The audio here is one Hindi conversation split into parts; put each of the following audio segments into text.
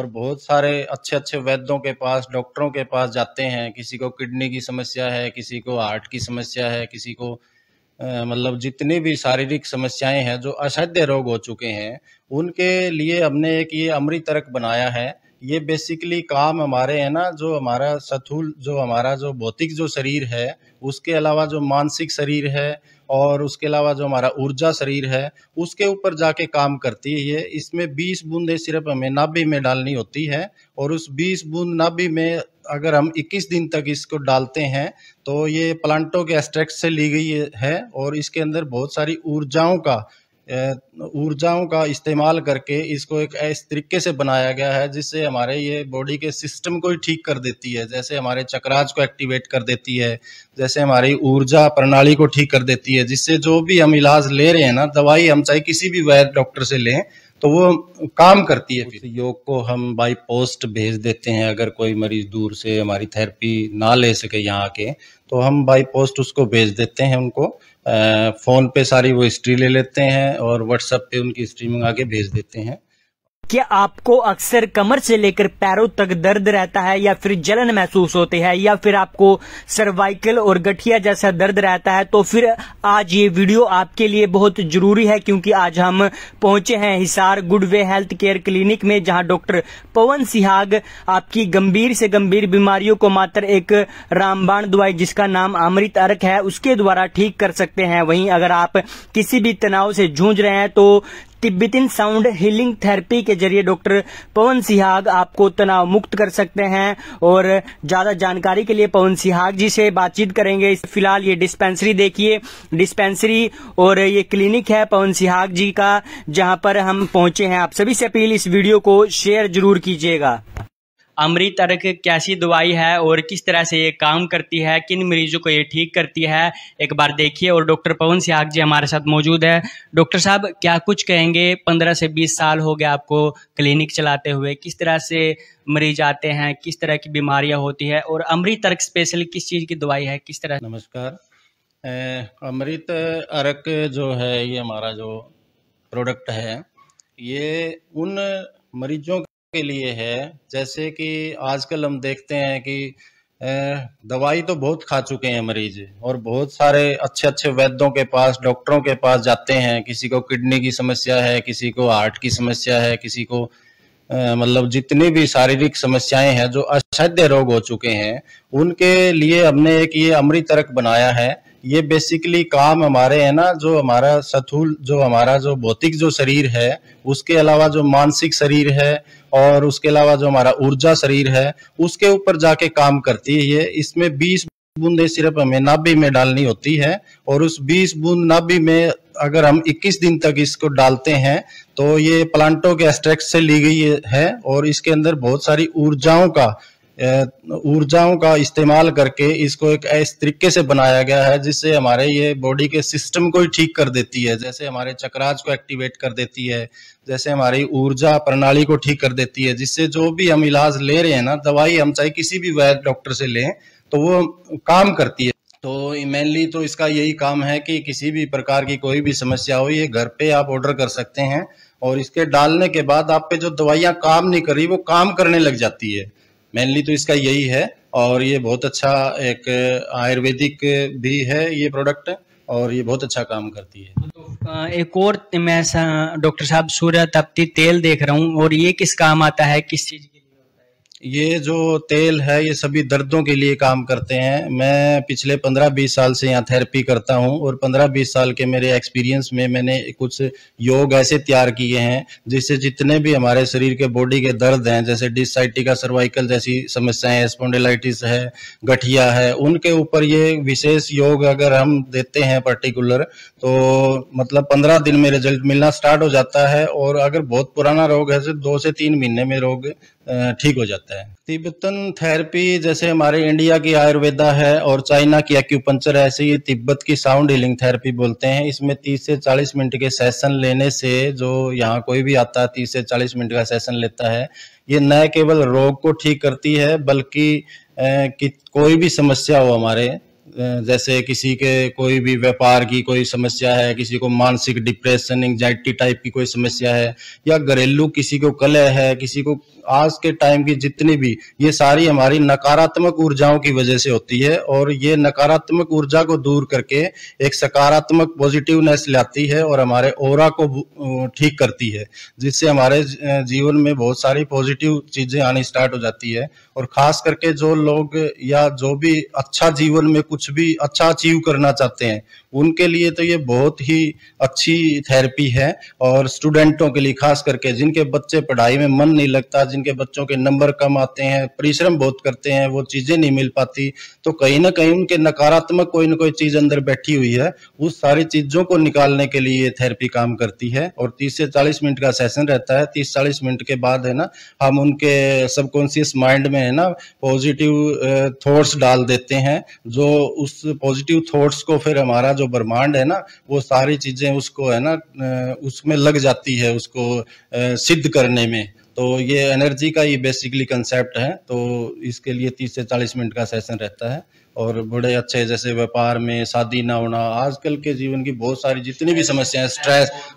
और बहुत सारे अच्छे अच्छे वैद्यों के पास, डॉक्टरों के पास जाते हैं। किसी को किडनी की समस्या है, किसी को हार्ट की समस्या है, किसी को मतलब जितनी भी शारीरिक समस्याएं हैं जो असाध्य रोग हो चुके हैं उनके लिए हमने एक ये अमृत अर्क बनाया है। ये बेसिकली काम हमारे है ना, जो हमारा सथूल, जो हमारा जो भौतिक जो शरीर है, उसके अलावा जो मानसिक शरीर है और उसके अलावा जो हमारा ऊर्जा शरीर है उसके ऊपर जाके काम करती है ये। इसमें 20 बूंदें सिर्फ हमें नाभि में डालनी होती है और उस 20 बूंद नाभि में अगर हम 21 दिन तक इसको डालते हैं तो ये प्लांटों के एक्सट्रैक्ट से ली गई है और इसके अंदर बहुत सारी ऊर्जाओं का इस्तेमाल करके इसको एक इस तरीके से बनाया गया है जिससे हमारे ये बॉडी के सिस्टम को ही ठीक कर देती है। जैसे हमारे चक्राज को एक्टिवेट कर देती है, जैसे हमारी ऊर्जा प्रणाली को ठीक कर देती है, जिससे जो भी हम इलाज ले रहे हैं ना, दवाई हम चाहे किसी भी वैद्य डॉक्टर से लें तो वो काम करती है। फिर योग को हम बाई पोस्ट भेज देते हैं। अगर कोई मरीज दूर से हमारी थेरेपी ना ले सके यहाँ आके तो हम बाई पोस्ट उसको भेज देते हैं। उनको फ़ोन पे सारी वो हिस्ट्री ले लेते हैं और व्हाट्सएप पे उनकी हिस्ट्री मंगा के भेज देते हैं। क्या आपको अक्सर कमर से लेकर पैरों तक दर्द रहता है या फिर जलन महसूस होती है या फिर आपको सर्वाइकल और गठिया जैसा दर्द रहता है, तो फिर आज ये वीडियो आपके लिए बहुत जरूरी है, क्योंकि आज हम पहुंचे हैं Hisar Gudwe health care clinic में, जहां डॉक्टर पवन सिहाग आपकी गंभीर से गंभीर बीमारियों को मात्र एक रामबाण दवाई जिसका नाम अमृत अर्क है उसके द्वारा ठीक कर सकते हैं। वहीं अगर आप किसी भी तनाव से जूझ रहे हैं तो तिब्बतन साउंड हीलिंग थेरेपी के जरिए डॉक्टर पवन सिहाग आपको तनाव मुक्त कर सकते हैं। और ज्यादा जानकारी के लिए पवन सिहाग जी से बातचीत करेंगे। फिलहाल ये डिस्पेंसरी देखिए, डिस्पेंसरी और ये क्लिनिक है पवन सिहाग जी का, जहां पर हम पहुंचे हैं। आप सभी से अपील, इस वीडियो को शेयर जरूर कीजिएगा। अमृत अर्क कैसी दवाई है और किस तरह से ये काम करती है, किन मरीजों को ये ठीक करती है, एक बार देखिए। और डॉक्टर पवन सिहाग जी हमारे साथ मौजूद है। डॉक्टर साहब, क्या कुछ कहेंगे, 15 से 20 साल हो गए आपको क्लिनिक चलाते हुए, किस तरह से मरीज आते हैं, किस तरह की बीमारियां होती है और अमृत अर्क स्पेशल किस चीज़ की दवाई है, किस तरह? नमस्कार। अमृत अर्क जो है ये हमारा जो प्रोडक्ट है ये उन मरीजों के लिए है, जैसे कि आजकल हम देखते हैं कि दवाई तो बहुत खा चुके हैं मरीज और बहुत सारे अच्छे अच्छे वैद्यों के पास, डॉक्टरों के पास जाते हैं। किसी को किडनी की समस्या है, किसी को हार्ट की समस्या है, किसी को मतलब जितनी भी शारीरिक समस्याएं हैं जो असाध्य रोग हो चुके हैं उनके लिए हमने एक ये अमृत अर्क बनाया है। ये बेसिकली काम हमारे है ना, जो हमारा सथूल, जो हमारा जो भौतिक जो शरीर है उसके अलावा जो मानसिक शरीर है और उसके अलावा जो हमारा ऊर्जा शरीर है उसके ऊपर जाके काम करती है ये। इसमें 20 बूंदें सिर्फ हमें नाभि में डालनी होती है और उस 20 बूंद नाभि में अगर हम 21 दिन तक इसको डालते हैं तो ये प्लांटों के एक्सट्रैक्ट से ली गई है और इसके अंदर बहुत सारी ऊर्जाओं का इस्तेमाल करके इसको एक इस तरीके से बनाया गया है जिससे हमारे ये बॉडी के सिस्टम को ही ठीक कर देती है। जैसे हमारे चक्राज को एक्टिवेट कर देती है, जैसे हमारी ऊर्जा प्रणाली को ठीक कर देती है, जिससे जो भी हम इलाज ले रहे हैं ना, दवाई हम चाहे किसी भी वैद्य डॉक्टर से लें तो वो काम करती है। तो मेनली तो इसका यही काम है कि किसी भी प्रकार की कोई भी समस्या हो ये घर पे आप ऑर्डर कर सकते हैं और इसके डालने के बाद आप पे जो दवाइयाँ काम नहीं करी वो काम करने लग जाती है। मेनली तो इसका यही है और ये बहुत अच्छा एक आयुर्वेदिक भी है ये प्रोडक्ट और ये बहुत अच्छा काम करती है। तो एक और मैं डॉक्टर साहब सूर्यताप्ति तेल देख रहा हूँ, और ये किस काम आता है, किस चीज़ के लिए होता है? ये जो तेल है ये सभी दर्दों के लिए काम करते हैं। मैं पिछले 15-20 साल से यहाँ थेरेपी करता हूँ और 15-20 साल के मेरे एक्सपीरियंस में मैंने कुछ योग ऐसे तैयार किए हैं जिससे जितने भी हमारे शरीर के बॉडी के दर्द हैं, जैसे डिस्साइटिका सर्वाइकल जैसी समस्याएं, स्पॉन्डिलाइटिस है, गठिया है, उनके ऊपर ये विशेष योग अगर हम देते हैं पर्टिकुलर तो मतलब 15 दिन में रिजल्ट मिलना स्टार्ट हो जाता है और अगर बहुत पुराना रोग है तो 2 से 3 महीने में रोग ठीक हो जाता है। तिब्बतन थेरेपी, जैसे हमारे इंडिया की आयुर्वेदा है और चाइना की एक्यूपंचर, ऐसे ये तिब्बत की साउंड हीलिंग थेरेपी बोलते हैं। इसमें 30 से 40 मिनट के सेशन लेने से, जो यहाँ कोई भी आता है 30 से 40 मिनट का सेशन लेता है, ये न केवल रोग को ठीक करती है बल्कि कोई भी समस्या हो हमारे जैसे किसी के कोई भी व्यापार की कोई समस्या है, किसी को मानसिक डिप्रेशन एंजाइटी टाइप की कोई समस्या है, या घरेलू किसी को कलह है, किसी को आज के टाइम की जितनी भी, ये सारी हमारी नकारात्मक ऊर्जाओं की वजह से होती है। और ये नकारात्मक ऊर्जा को दूर करके एक सकारात्मक पॉजिटिवनेस लाती है और हमारे ऑरा को ठीक करती है, जिससे हमारे जीवन में बहुत सारी पॉजिटिव चीजें आनी स्टार्ट हो जाती है। और खास करके जो लोग या जो भी अच्छा जीवन में कुछ भी अच्छा अचीव करना चाहते हैं, उनके लिए तो ये बहुत ही अच्छी थेरेपी है। और स्टूडेंटों के लिए खास करके, जिनके बच्चे पढ़ाई में मन नहीं लगता, जिनके बच्चों के नंबर कम आते हैं, परिश्रम बहुत करते हैं, वो चीजें नहीं मिल पाती, तो कहीं ना कहीं उनके नकारात्मक कोई ना कोई चीज अंदर बैठी हुई है, उस सारी चीजों को निकालने के लिए ये थेरेपी काम करती है। और 30 से 40 मिनट का सेशन रहता है। 30-40 मिनट के बाद है ना, हम उनके सबकॉन्शियस माइंड में है ना पॉजिटिव थॉट्स डाल देते हैं, जो उस पॉजिटिव थॉट्स को फिर हमारा जो ब्रह्मांड है ना, वो सारी चीजें उसको है ना उसमें लग जाती है, उसको सिद्ध करने में। तो ये एनर्जी का ये बेसिकली कंसेप्ट है। तो इसके लिए 30 से 40 मिनट का सेशन रहता है। और बड़े अच्छे, जैसे व्यापार में शादी ना होना, आजकल के जीवन की बहुत सारी जितनी भी समस्याएं,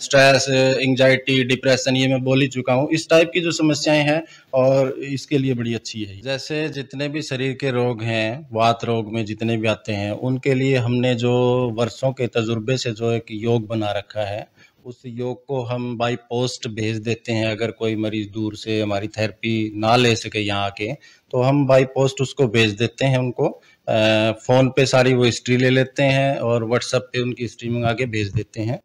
स्ट्रेस, एंजाइटी, डिप्रेशन, ये मैं बोल ही चुका हूँ, इस टाइप की जो समस्याएं हैं, और इसके लिए बड़ी अच्छी है। जैसे जितने भी शरीर के रोग हैं, वात रोग में जितने भी आते हैं, उनके लिए हमने जो वर्षों के तजुर्बे से जो एक योग बना रखा है, उस योग को हम बाई पोस्ट भेज देते हैं। अगर कोई मरीज दूर से हमारी थेरेपी ना ले सके यहाँ आके, तो हम बाई पोस्ट उसको भेज देते हैं। उनको फ़ोन पे सारी वो हिस्ट्री ले लेते हैं और व्हाट्सएप पे उनकी हिस्ट्री मंगा के भेज देते हैं।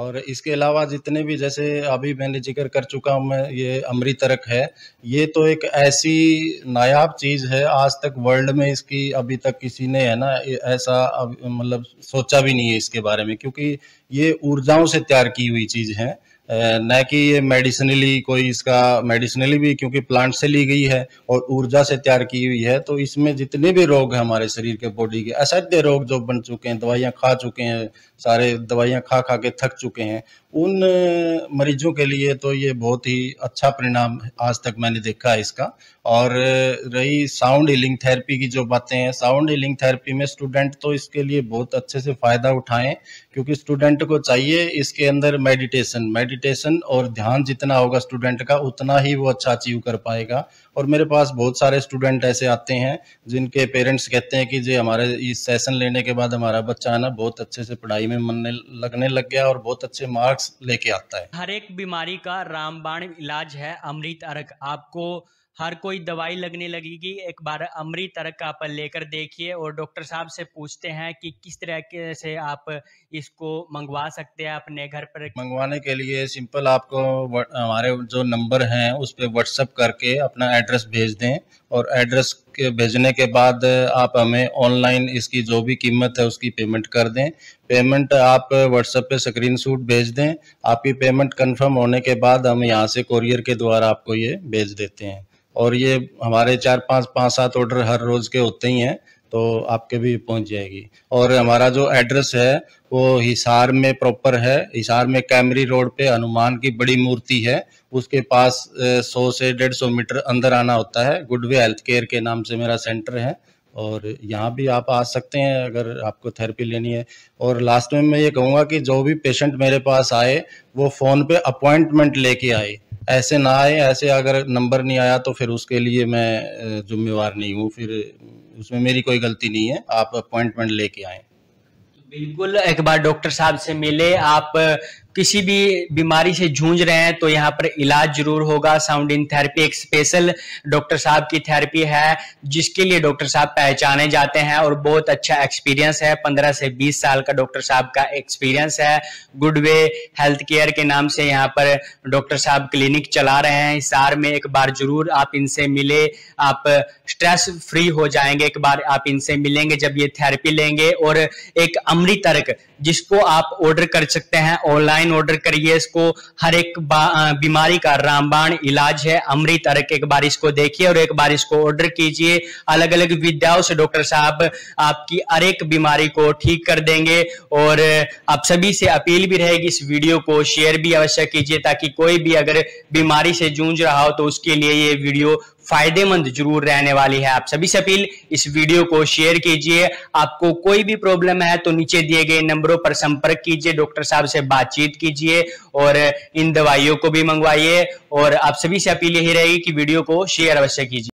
और इसके अलावा जितने भी, जैसे अभी मैंने जिक्र कर चुका हूँ मैं, ये अमृत अर्क है, ये तो एक ऐसी नायाब चीज़ है, आज तक वर्ल्ड में इसकी अभी तक किसी ने है ना ऐसा मतलब सोचा भी नहीं है इसके बारे में, क्योंकि ये ऊर्जाओं से तैयार की हुई चीज़ है, न कि ये मेडिसिनली कोई, इसका मेडिसिनली भी क्योंकि प्लांट से ली गई है और ऊर्जा से तैयार की हुई है। तो इसमें जितने भी रोग हैं हमारे शरीर के, बॉडी के असह्य रोग जो बन चुके हैं, दवाइयाँ खा चुके हैं, सारे दवाइयाँ खा के थक चुके हैं, उन मरीजों के लिए तो ये बहुत ही अच्छा परिणाम आज तक मैंने देखा है इसका। और रही साउंड हीलिंग थेरेपी की जो बातें हैं, साउंड हीलिंग थेरेपी में स्टूडेंट तो इसके लिए बहुत अच्छे से फ़ायदा उठाएं, क्योंकि स्टूडेंट को चाहिए इसके अंदर मेडिटेशन और ध्यान जितना होगा स्टूडेंट का, उतना ही वो अच्छा अचीव कर पाएगा। और मेरे पास बहुत सारे स्टूडेंट ऐसे आते हैं जिनके पेरेंट्स कहते हैं कि जी हमारे इस सेशन लेने के बाद हमारा बच्चा है ना बहुत अच्छे से पढ़ाई में मन लगने लग गया और बहुत अच्छे मार्क्स लेके आता है। हर एक बीमारी का रामबाण इलाज है अमृत अर्क। आपको हर कोई दवाई लगने लगेगी, एक बार अमृत अर्क का आप लेकर देखिए और डॉक्टर साहब से पूछते हैं कि किस तरह से आप इसको मंगवा सकते हैं अपने घर पर। मंगवाने के लिए सिंपल आपको हमारे जो नंबर हैं उस पर व्हाट्सएप करके अपना एड्रेस भेज दें, और एड्रेस के भेजने के बाद आप हमें ऑनलाइन इसकी जो भी कीमत है उसकी पेमेंट कर दें। पेमेंट आप व्हाट्सएप पे स्क्रीनशॉट भेज दें। आपकी पेमेंट कंफर्म होने के बाद हम यहाँ से कोरियर के द्वारा आपको ये भेज देते हैं। और ये हमारे 4-5-7 ऑर्डर हर रोज के होते ही हैं, तो आपके भी पहुंच जाएगी। और हमारा जो एड्रेस है वो हिसार में प्रॉपर है। हिसार में कैमरी रोड पे हनुमान की बड़ी मूर्ति है, उसके पास 100 से 150 मीटर अंदर आना होता है। गुडवे हेल्थ केयर के नाम से मेरा सेंटर है, और यहाँ भी आप आ सकते हैं अगर आपको थेरेपी लेनी है। और लास्ट में मैं ये कहूँगा कि जो भी पेशेंट मेरे पास आए वो फ़ोन पे अपॉइंटमेंट लेके आए, ऐसे ना आए, ऐसे अगर नंबर नहीं आया तो फिर उसके लिए मैं जिम्मेवार नहीं हूँ, फिर उसमें मेरी कोई गलती नहीं है। आप अपॉइंटमेंट लेके आए। बिल्कुल, एक बार डॉक्टर साहब से मिले। आप किसी भी बीमारी से जूझ रहे हैं तो यहाँ पर इलाज जरूर होगा। साउंड इन थेरेपी एक स्पेशल डॉक्टर साहब की थेरेपी है, जिसके लिए डॉक्टर साहब पहचाने जाते हैं और बहुत अच्छा एक्सपीरियंस है। 15 से 20 साल का डॉक्टर साहब का एक्सपीरियंस है। गुडवे हेल्थ केयर के नाम से यहाँ पर डॉक्टर साहब क्लिनिक चला रहे हैं हिसार में। एक बार जरूर आप इनसे मिले, आप स्ट्रेस फ्री हो जाएंगे। एक बार आप इनसे मिलेंगे जब ये थेरेपी लेंगे। और एक अमृत अर्क जिसको आप ऑर्डर कर सकते हैं, ऑनलाइन ऑर्डर करिए इसको। हर एक बीमारी का रामबाण इलाज है अमृत अर्क। एक बार इसको देखिए और एक बार इसको ऑर्डर कीजिए। अलग अलग विद्याओं से डॉक्टर साहब आपकी हर एक बीमारी को ठीक कर देंगे। और आप सभी से अपील भी रहेगी, इस वीडियो को शेयर भी अवश्य कीजिए ताकि कोई भी अगर बीमारी से जूझ रहा हो तो उसके लिए ये वीडियो फायदेमंद जरूर रहने वाली है। आप सभी से अपील, इस वीडियो को शेयर कीजिए। आपको कोई भी प्रॉब्लम है तो नीचे दिए गए नंबरों पर संपर्क कीजिए, डॉक्टर साहब से बातचीत कीजिए और इन दवाइयों को भी मंगवाइए। और आप सभी से अपील यही रहेगी कि वीडियो को शेयर अवश्य कीजिए।